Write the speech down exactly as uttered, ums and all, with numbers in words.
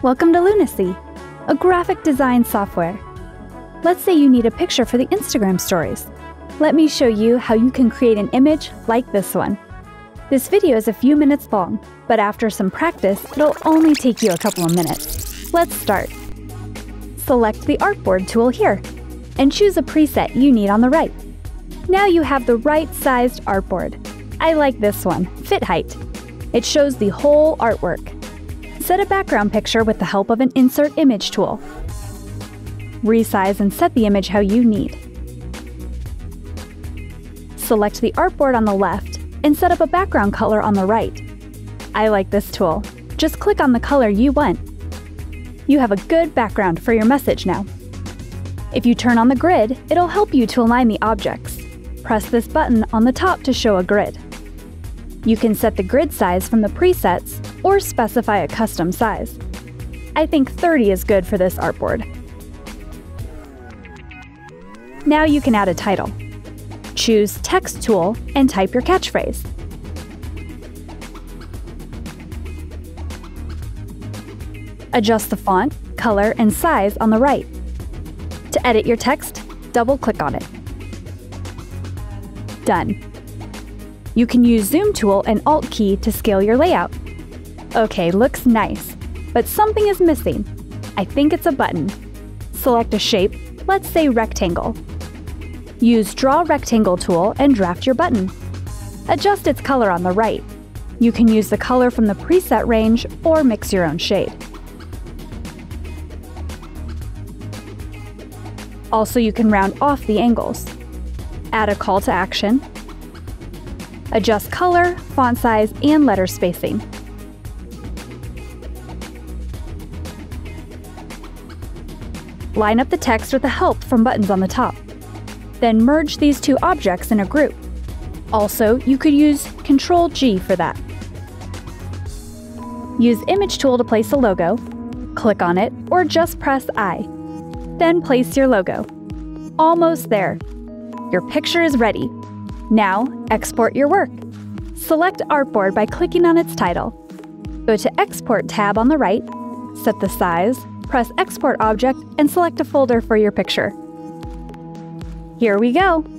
Welcome to Lunacy, a graphic design software. Let's say you need a picture for the Instagram stories. Let me show you how you can create an image like this one. This video is a few minutes long, but after some practice, it'll only take you a couple of minutes. Let's start. Select the artboard tool here and choose a preset you need on the right. Now you have the right-sized artboard. I like this one, Fit Height. It shows the whole artwork. Set a background picture with the help of an Insert Image tool. Resize and set the image how you need. Select the artboard on the left and set up a background color on the right. I like this tool. Just click on the color you want. You have a good background for your message now. If you turn on the grid, it'll help you to align the objects. Press this button on the top to show a grid. You can set the grid size from the presets or specify a custom size. I think thirty is good for this artboard. Now you can add a title. Choose Text tool and type your catchphrase. Adjust the font, color, and size on the right. To edit your text, double-click on it. Done. You can use Zoom tool and Alt key to scale your layout. Okay, looks nice, but something is missing. I think it's a button. Select a shape, let's say rectangle. Use Draw Rectangle tool and draft your button. Adjust its color on the right. You can use the color from the preset range or mix your own shade. Also, you can round off the angles. Add a call to action. Adjust color, font size, and letter spacing. Line up the text with the help from buttons on the top. Then merge these two objects in a group. Also, you could use control G for that. Use Image tool to place a logo. Click on it, or just press I. Then place your logo. Almost there. Your picture is ready. Now, export your work. Select Artboard by clicking on its title. Go to Export tab on the right, set the size, press Export Object, and select a folder for your picture. Here we go!